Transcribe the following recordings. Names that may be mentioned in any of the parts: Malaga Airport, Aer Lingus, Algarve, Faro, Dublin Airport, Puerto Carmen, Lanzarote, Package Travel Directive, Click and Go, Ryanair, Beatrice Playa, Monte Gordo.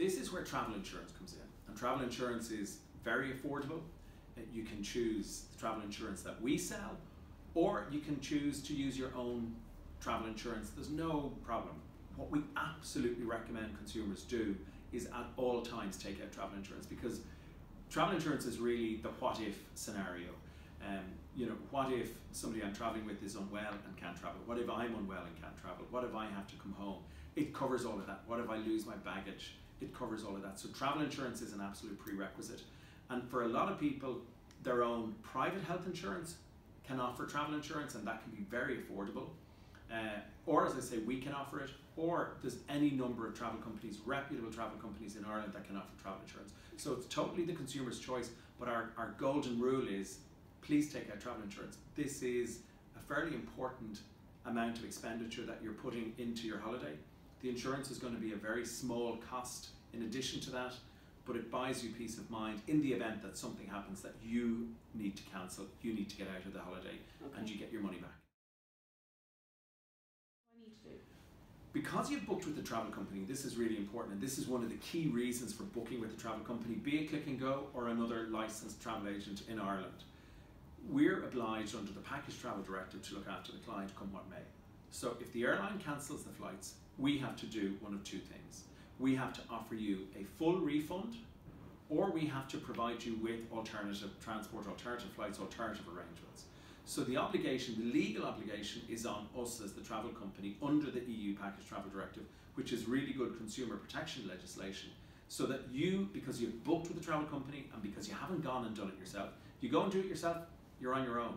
This is where travel insurance comes in, and travel insurance is very affordable. You can choose the travel insurance that we sell, or you can choose to use your own travel insurance. There's no problem. What we absolutely recommend consumers do is at all times take out travel insurance, because travel insurance is really the what if scenario. You know, what if somebody I'm traveling with is unwell and can't travel? What if I'm unwell and can't travel? What if I have to come home? It covers all of that. What if I lose my baggage? It covers all of that. So travel insurance is an absolute prerequisite. And for a lot of people, their own private health insurance can offer travel insurance, and that can be very affordable. Or as I say, we can offer it, or there's any number of travel companies, reputable travel companies in Ireland that can offer travel insurance. So it's totally the consumer's choice, but our golden rule is please take out travel insurance. This is a fairly important amount of expenditure that you're putting into your holiday. The insurance is going to be a very small cost in addition to that, but it buys you peace of mind in the event that something happens that you need to cancel, you need to get out of the holiday, and you get your money back. Because you've booked with a travel company, this is really important, and this is one of the key reasons for booking with a travel company, be it Click and Go or another licensed travel agent in Ireland. We're obliged under the Package Travel Directive to look after the client come what may. So if the airline cancels the flights, we have to do one of two things. We have to offer you a full refund, or we have to provide you with alternative transport, alternative flights, alternative arrangements. So the obligation, the legal obligation, is on us as the travel company under the EU Package Travel Directive, which is really good consumer protection legislation, so that you, because you've booked with the travel company and because you haven't gone and done it yourself, you go and do it yourself, you're on your own.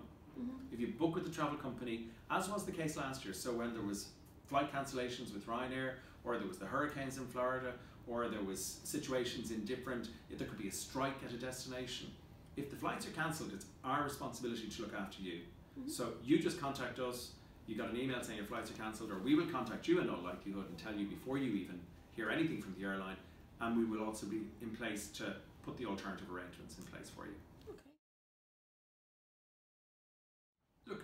If you book with the travel company, as was the case last year, so when there was flight cancellations with Ryanair, or there was the hurricanes in Florida, or there was situations in different, there could be a strike at a destination. If the flights are cancelled, it's our responsibility to look after you. So you just contact us, you got an email saying your flights are cancelled, or we will contact you in all likelihood and tell you before you even hear anything from the airline, and we will also be in place to put the alternative arrangements in place for you. Okay. Look,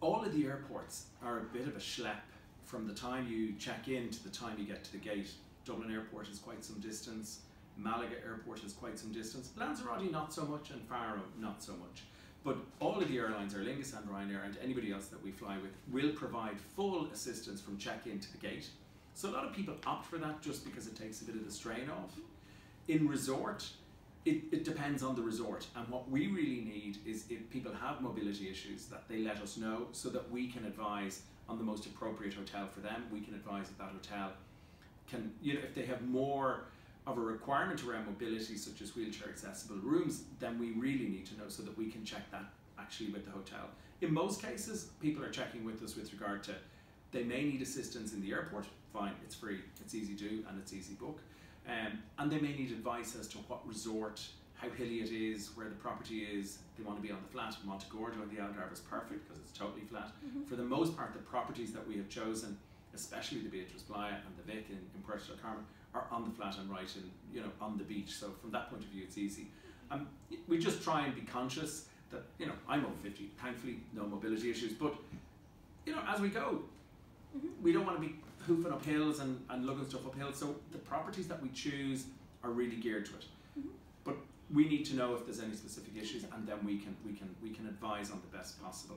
all of the airports are a bit of a schlep. From the time you check in to the time you get to the gate. Dublin Airport is quite some distance, Malaga Airport is quite some distance, Lanzarote not so much, and Faro not so much. But all of the airlines, Aer Lingus and Ryanair and anybody else that we fly with, will provide full assistance from check-in to the gate. So a lot of people opt for that just because it takes a bit of the strain off. In resort, it depends on the resort, and what we really need is if people have mobility issues that they let us know so that we can advise on the most appropriate hotel for them. We can advise that that hotel can, you know, if they have more of a requirement around mobility, such as wheelchair accessible rooms, then we really need to know so that we can check that actually with the hotel. In most cases, people are checking with us with regard to, they may need assistance in the airport, fine, it's free, it's easy to do, and it's easy book. And they may need advice as to what resort, how hilly it is, where the property is. They want to be on the flat. Monte Gordo and the Algarve is perfect because it's totally flat. For the most part, the properties that we have chosen, especially the Beatrice Playa and the Vic in Puerto Carmen, are on the flat and right in, you know, on the beach. So from that point of view, it's easy. We just try and be conscious that, you know, I'm over 50, thankfully no mobility issues, but, you know, as we go, we don't want to be hoofing up hills and lugging stuff up hills. So the properties that we choose are really geared to it. But we need to know if there's any specific issues, and then we can advise on the best possible.